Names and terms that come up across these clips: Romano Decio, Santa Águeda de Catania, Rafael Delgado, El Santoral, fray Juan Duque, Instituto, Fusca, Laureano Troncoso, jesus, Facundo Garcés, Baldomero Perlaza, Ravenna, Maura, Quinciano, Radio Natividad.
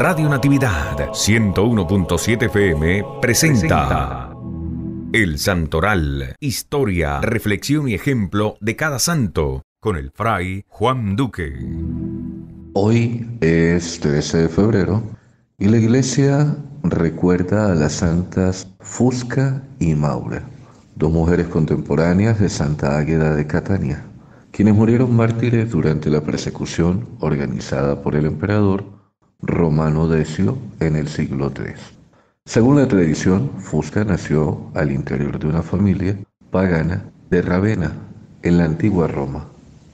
Radio Natividad 101.7 FM presenta El Santoral, historia, reflexión y ejemplo de cada santo, con el fray Juan Duque. Hoy es 13 de febrero y la iglesia recuerda a las santas Fusca y Maura, dos mujeres contemporáneas de Santa Águeda de Catania, quienes murieron mártires durante la persecución organizada por el emperador Romano Decio en el siglo III. Según la tradición, Fusca nació al interior de una familia pagana de Ravenna, en la antigua Roma.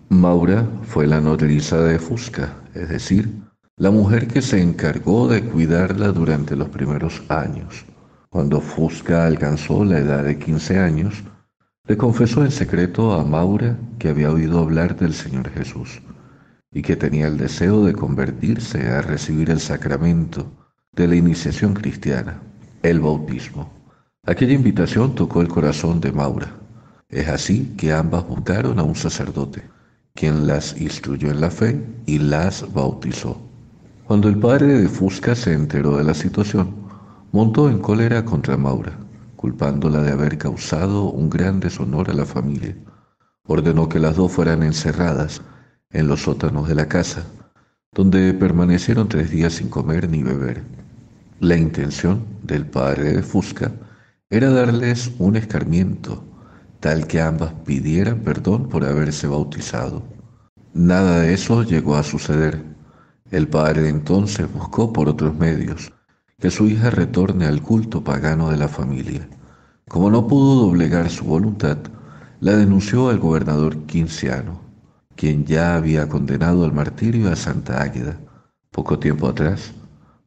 Maura fue la nodriza de Fusca, es decir, la mujer que se encargó de cuidarla durante los primeros años. Cuando Fusca alcanzó la edad de 15 años, le confesó en secreto a Maura que había oído hablar del Señor Jesús y que tenía el deseo de convertirse a recibir el sacramento de la iniciación cristiana, el bautismo. Aquella invitación tocó el corazón de Maura. Es así que ambas buscaron a un sacerdote, quien las instruyó en la fe y las bautizó. Cuando el padre de Fusca se enteró de la situación, montó en cólera contra Maura, culpándola de haber causado un gran deshonor a la familia. Ordenó que las dos fueran encerradas en los sótanos de la casa, donde permanecieron 3 días sin comer ni beber. La intención del padre de Fusca era darles un escarmiento, tal que ambas pidieran perdón por haberse bautizado. Nada de eso llegó a suceder. El padre entonces buscó por otros medios que su hija retorne al culto pagano de la familia. Como no pudo doblegar su voluntad, la denunció al gobernador Quinciano, quien ya había condenado al martirio a Santa Águeda. Poco tiempo atrás,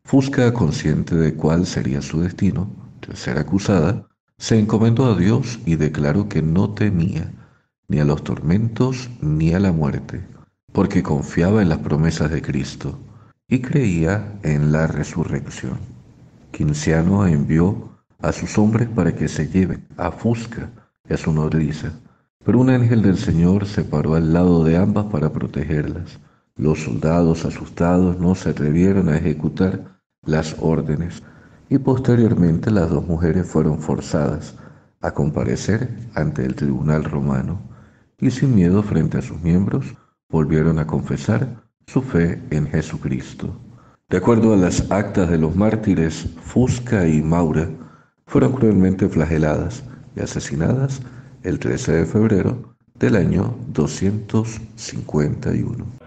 Fusca, consciente de cuál sería su destino de ser acusada, se encomendó a Dios y declaró que no temía ni a los tormentos ni a la muerte, porque confiaba en las promesas de Cristo y creía en la resurrección. Quinciano envió a sus hombres para que se lleven a Fusca y a su nodriza, pero un ángel del Señor se paró al lado de ambas para protegerlas. Los soldados, asustados, no se atrevieron a ejecutar las órdenes y posteriormente las dos mujeres fueron forzadas a comparecer ante el tribunal romano y, sin miedo frente a sus miembros, volvieron a confesar su fe en Jesucristo. De acuerdo a las actas de los mártires, Fusca y Maura fueron cruelmente flageladas y asesinadas el 13 de febrero del año 251.